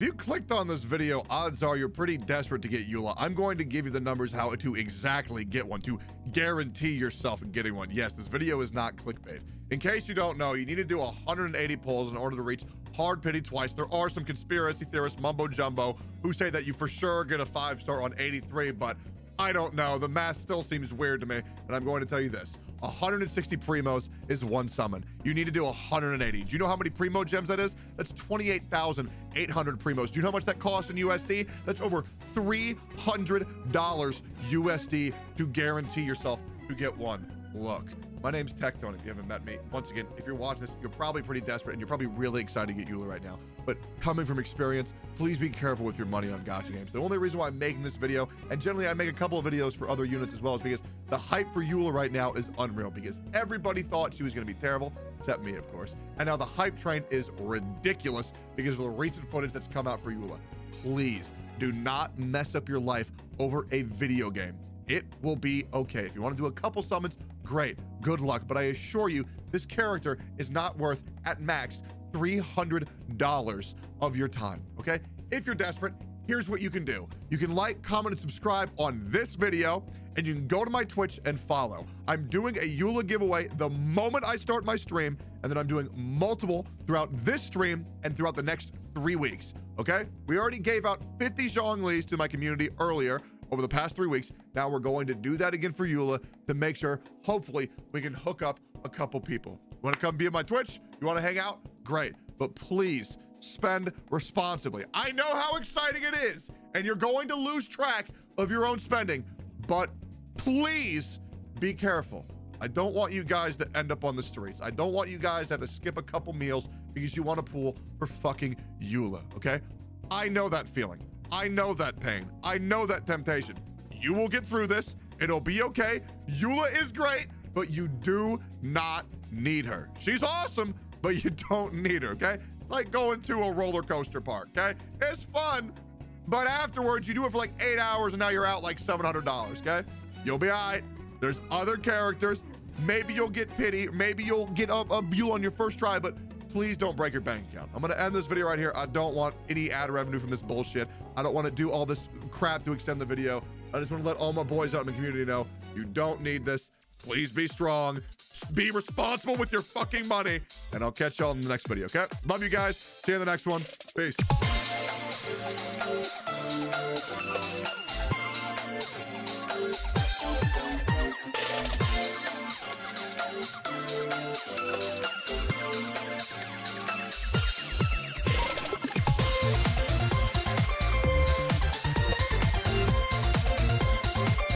If you clicked on this video, odds are you're pretty desperate to get Eula. I'm going to give you the numbers how to exactly get one, to guarantee yourself getting one. Yes, this video is not clickbait. In case you don't know, you need to do 180 polls in order to reach hard pity twice. There are some conspiracy theorists, mumbo jumbo, who say that you for sure get a 5-star on 83, but I don't know. The math still seems weird to me, and I'm going to tell you this. 160 primos is one summon. You need to do 180. Do you know how many primo gems that is? That's 28,800 primos. Do you know how much that costs in USD? That's over $300 USD to guarantee yourself to get one. Look, my name's Tectone. If you haven't met me, once again, if you're watching this, you're probably pretty desperate and you're probably really excited to get Eula right now. But coming from experience, please be careful with your money on gacha games. The only reason why I'm making this video, and generally I make a couple of videos for other units as well, is because the hype for Eula right now is unreal, because everybody thought she was going to be terrible, except me, of course. And now the hype train is ridiculous because of the recent footage that's come out for Eula. Please do not mess up your life over a video game. It will be okay. If you want to do a couple summons, great. Good luck. But I assure you, this character is not worth, at max, $300 of your time, okay? If you're desperate, here's what you can do. You can like, comment, and subscribe on this video, and you can go to my Twitch and follow. I'm doing a Eula giveaway the moment I start my stream, and then I'm doing multiple throughout this stream and throughout the next 3 weeks, okay? We already gave out 50 Zhonglis to my community earlier over the past 3 weeks. Now we're going to do that again for Eula to make sure, hopefully, we can hook up a couple people. You wanna come be on my Twitch? You wanna hang out? Great, but please spend responsibly. I know how exciting it is, and you're going to lose track of your own spending, but please be careful. I don't want you guys to end up on the streets. I don't want you guys to have to skip a couple meals because you want to pool for fucking Eula, okay? I know that feeling. I know that pain. I know that temptation. You will get through this. It'll be okay. Eula is great, but you do not need her. She's awesome, but you don't need her, okay? Like going to a roller coaster park, okay? It's fun, but afterwards you do it for like 8 hours and now you're out like $700, okay? You'll be all right. There's other characters. Maybe you'll get pity. Maybe you'll get a Eula on your first try, but please don't break your bank account. I'm gonna end this video right here. I don't want any ad revenue from this bullshit. I don't wanna do all this crap to extend the video. I just wanna let all my boys out in the community know you don't need this. Please be strong. Be responsible with your fucking money. And I'll catch y'all in the next video, okay? Love you guys. See you in the next one. Peace.